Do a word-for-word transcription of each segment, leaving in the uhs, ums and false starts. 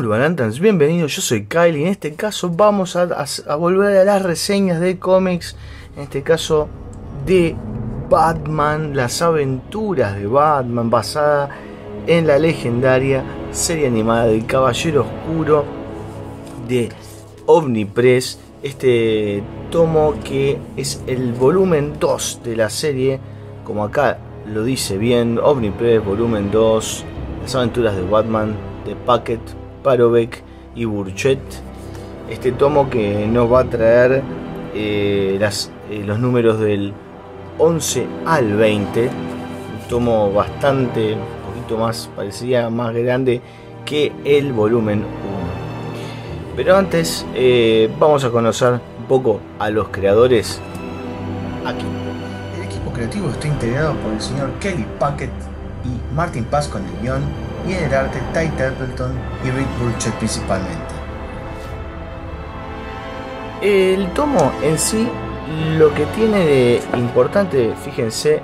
Hola Banantans, bienvenidos, yo soy Kylie. En este caso vamos a, a, a volver a las reseñas de cómics. En este caso de Batman, las aventuras de Batman, basada en la legendaria serie animada del Caballero Oscuro de OVNI Press. Este tomo que es el volumen dos de la serie, como acá lo dice bien, OVNI Press, volumen dos, las aventuras de Batman, de Puckett, Parobeck y Burchett. Este tomo que nos va a traer eh, las, eh, los números del once al veinte. Un tomo bastante, un poquito más, parecía más grande que el volumen uno. Pero antes eh, vamos a conocer un poco a los creadores. Aquí el equipo creativo está integrado por el señor Kelley Puckett y Martin Paz con el guión, y en el arte Ty Templeton y Rick Burchett principalmente. El tomo en sí, lo que tiene de importante, fíjense,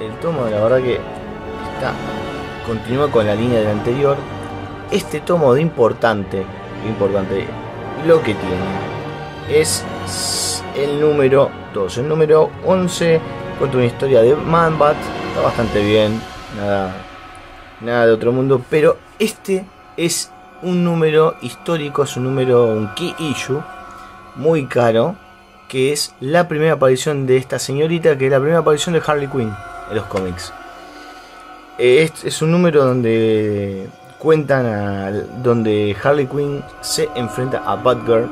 el tomo la verdad que está, continúa con la línea del anterior. Este tomo de importante, lo importante, lo que tiene es el número dos, el número once, cuenta una historia de Manbat, está bastante bien, nada... nada de otro mundo, pero este es un número histórico, es un número, un key issue muy caro, que es la primera aparición de esta señorita, que es la primera aparición de Harley Quinn en los cómics. Este es un número donde cuentan a, donde Harley Quinn se enfrenta a Batgirl.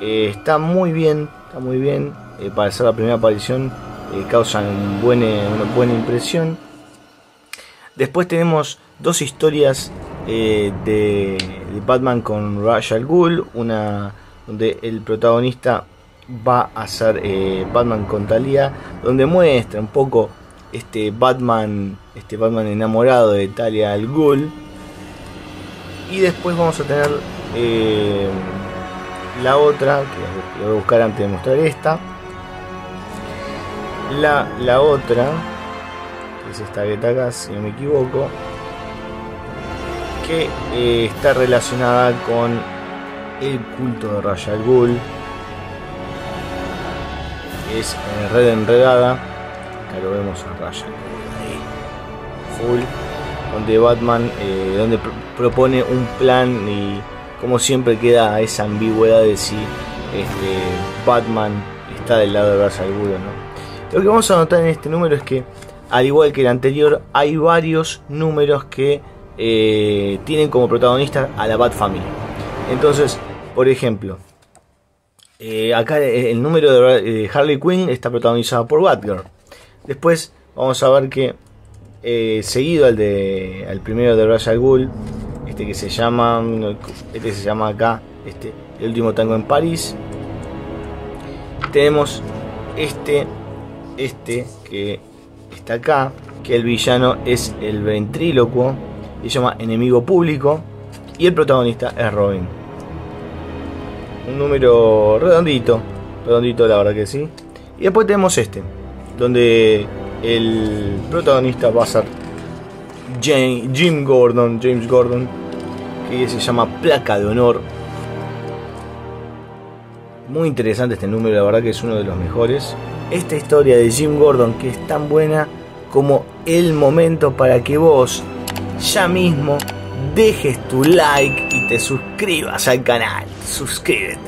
Eh, está muy bien, está muy bien eh, para ser la primera aparición, eh, causan un buen, una buena impresión. Después tenemos dos historias eh, de, de Batman con Ra's al Ghul, una donde el protagonista va a ser eh, Batman con Talia, donde muestra un poco este Batman, este Batman enamorado de Talia al Ghul. Y después vamos a tener eh, la otra, que la voy a buscar antes de mostrar esta. La, la otra... es esta que está acá, si no me equivoco, que eh, está relacionada con el culto de Ra's al Ghul, es eh, Red Enredada. Acá lo vemos a Ra's al Ghul, full, donde Batman eh, donde pr propone un plan, y como siempre queda esa ambigüedad de si este, Batman está del lado de Ra's al Ghul o no. Lo que vamos a notar en este número es que, al igual que el anterior, hay varios números que eh, tienen como protagonista a la Bat Family. Entonces, por ejemplo, eh, acá el número de Harley Quinn está protagonizado por Batgirl. Después vamos a ver que eh, seguido al de al primero de Ra's al Ghul, este que se llama, este que se llama acá, este, El Último Tango en París, tenemos este, este que está acá, que el villano es el Ventrílocuo, se llama Enemigo Público, y el protagonista es Robin. Un número redondito, redondito la verdad que sí. Y después tenemos este, donde el protagonista va a ser Jane, Jim Gordon, James Gordon, que se llama Placa de Honor. Muy interesante este número, la verdad que es uno de los mejores. Esta historia de Jim Gordon, que es tan buena como el momento para que vos ya mismo dejes tu like y te suscribas al canal. Suscríbete.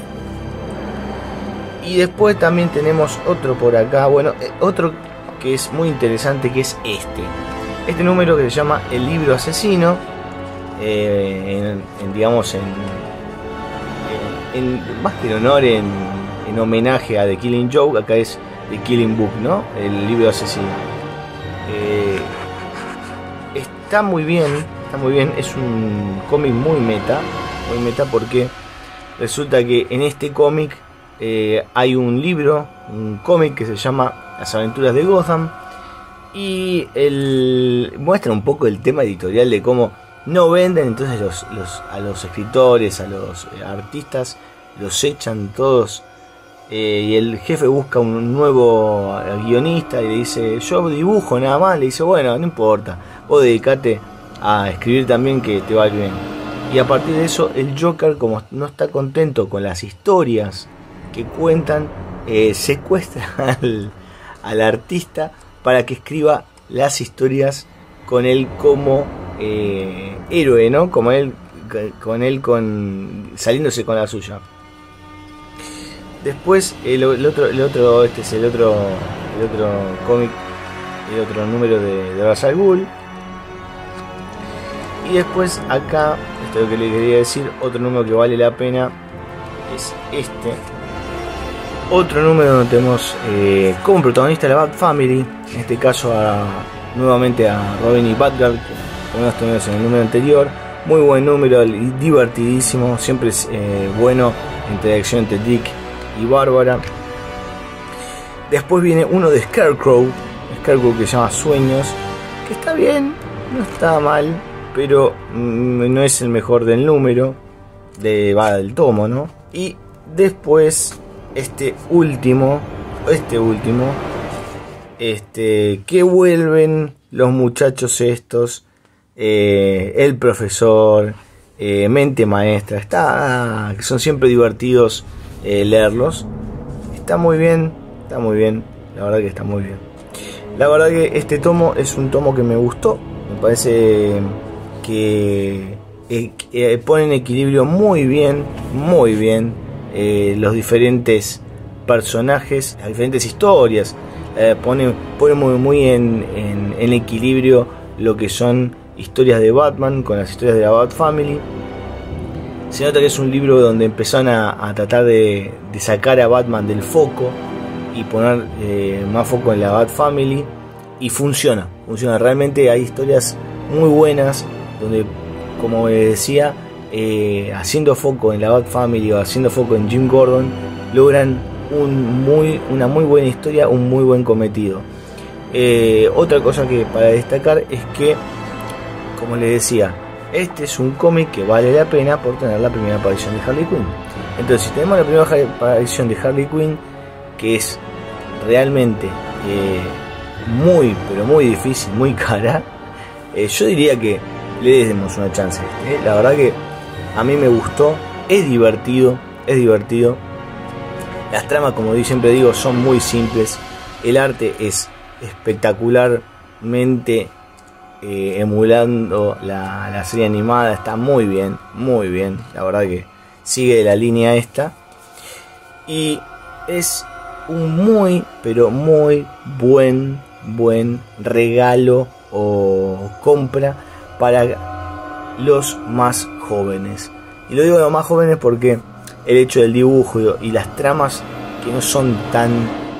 Y después también tenemos otro por acá, bueno, otro que es muy interesante, que es este. Este número que se llama El Libro Asesino, eh, en, en, digamos, en, en, en más que en honor, en, en homenaje a The Killing Joke, acá es The Killing Book, ¿no? El libro asesino. Eh, está muy bien, está muy bien. Es un cómic muy meta, muy meta porque resulta que en este cómic eh, hay un libro, un cómic que se llama Las Aventuras de Gotham, y el, muestra un poco el tema editorial de cómo no venden, entonces los, los, a los escritores, a los artistas los echan todos. Eh, y el jefe busca un nuevo guionista y le dice, yo dibujo nada más. Le dice, bueno, no importa, vos dedicate a escribir también, que te va bien. Y a partir de eso, el Joker, como no está contento con las historias que cuentan, eh, secuestra al, al artista para que escriba las historias con él como eh, héroe, ¿no? Como él, con él con saliéndose con la suya. Después el, el otro, el otro, este es el otro, el otro cómic, el otro número de, de Ra's al Ghul. Y después acá, esto es lo que le quería decir, otro número que vale la pena es este. Otro número donde tenemos eh, como protagonista a la Bat Family, en este caso a, nuevamente a Robin y Batgirl, como los tuvimos en el número anterior. Muy buen número, divertidísimo, siempre es eh, bueno interacción entre Dick y Bárbara. Después viene uno de Scarecrow, Scarecrow que se llama Sueños, que está bien, no está mal, pero no es el mejor del número, de, va del tomo, ¿no? Y después este último, este último, este que vuelven los muchachos estos, eh, el profesor, eh, mente maestra, está, son siempre divertidos eh, leerlos, está muy bien, está muy bien, la verdad que está muy bien. La verdad que este tomo es un tomo que me gustó, me parece que eh, eh, pone en equilibrio muy bien, muy bien eh, los diferentes personajes, las diferentes historias, eh, pone, pone muy, muy en, en, en equilibrio lo que son historias de Batman con las historias de la Bat Family. Se nota que es un libro donde empezaron a, a tratar de, de sacar a Batman del foco y poner eh, más foco en la Bat Family, y funciona, funciona, realmente hay historias muy buenas donde, como les decía, eh, haciendo foco en la Bat Family o haciendo foco en Jim Gordon, logran un muy, una muy buena historia, un muy buen cometido. Eh, otra cosa que para destacar es que, como les decía, este es un cómic que vale la pena por tener la primera aparición de Harley Quinn. Entonces, si tenemos la primera aparición de Harley Quinn, que es realmente eh, muy, pero muy difícil, muy cara, eh, yo diría que le demos una chance a este. La verdad que a mí me gustó, es divertido, es divertido. Las tramas, como siempre digo, son muy simples. El arte es espectacularmente eh, emulando la, la serie animada. Está muy bien, muy bien. La verdad que sigue la línea esta. Y es un muy, pero muy buen, buen regalo o compra para los más jóvenes. Y lo digo los más jóvenes porque el hecho del dibujo y las tramas que no son tan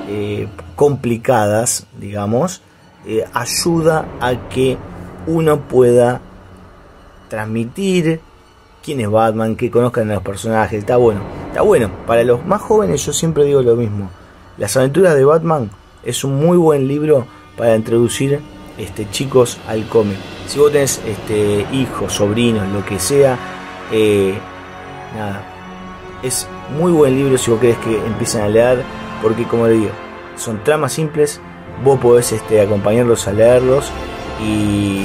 eh, complicadas, digamos, eh, ayuda a que uno pueda transmitir quién es Batman, que conozcan a los personajes. Está bueno, está bueno. Para los más jóvenes yo siempre digo lo mismo. Las aventuras de Batman es un muy buen libro para introducir este, chicos al cómic. Si vos tenés este, hijos, sobrinos, lo que sea, eh, nada, es muy buen libro si vos querés que empiecen a leer, porque como les digo, son tramas simples, vos podés este, acompañarlos a leerlos y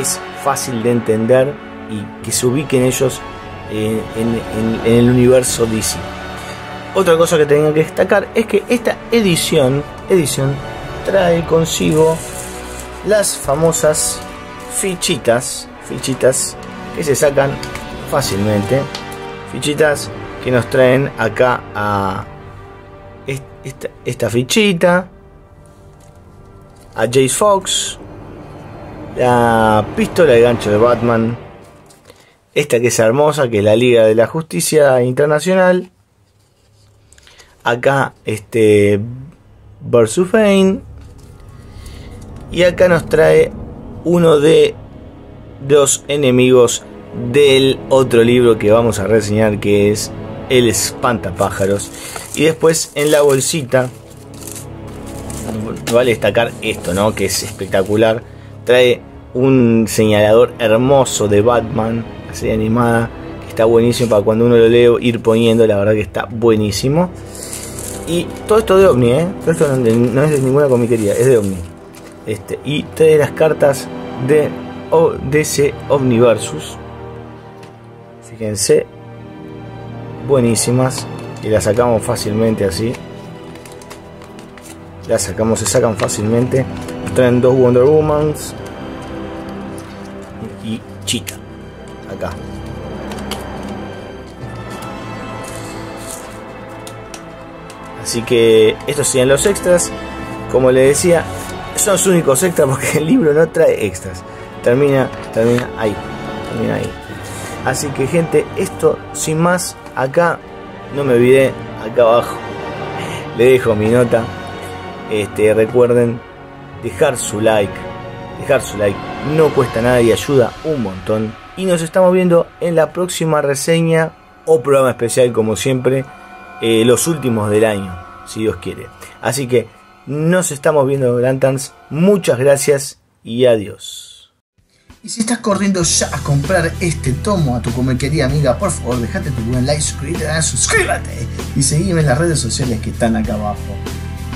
es fácil de entender y que se ubiquen ellos en, en, en, en el universo D C. Otra cosa que tengo que destacar es que esta edición, edición trae consigo las famosas fichitas, fichitas que se sacan fácilmente, fichitas que nos traen acá a esta, esta fichita, a Jace Fox, la pistola de gancho de Batman, esta que es hermosa, que es la Liga de la Justicia Internacional, acá este Bersufain, y acá nos trae uno de los enemigos del otro libro que vamos a reseñar, que es El Espantapájaros. Y después en la bolsita, vale destacar esto, ¿no? Que es espectacular. Trae un señalador hermoso de Batman, la serie animada, que está buenísimo para cuando uno lo leo ir poniendo, la verdad que está buenísimo. Y todo esto de OVNI, ¿eh? Todo esto no es de ninguna comiquería, es de OVNI. Este, y trae las cartas de, de ese Omniversus. fíjense, buenísimas, y las sacamos fácilmente así, las sacamos, se sacan fácilmente. Traen dos Wonder Womans y Cheetah acá. Así que estos serían los extras. Como les decía, son los únicos extras porque el libro no trae extras. Termina, termina ahí, termina ahí. Así que, gente, esto sin más. Acá no me olvidé, acá abajo le dejo mi nota. Este, recuerden dejar su like, dejar su like, no cuesta nada y ayuda un montón. Y nos estamos viendo en la próxima reseña o programa especial, como siempre. Eh, los últimos del año, si Dios quiere. Así que nos estamos viendo, Lanterns. Muchas gracias y adiós. Y si estás corriendo ya a comprar este tomo a tu comequería amiga, por favor, dejate tu buen like, suscríbete, suscríbete y seguime en las redes sociales que están acá abajo.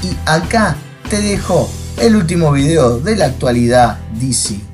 Y acá te dejo el último video de la actualidad D C.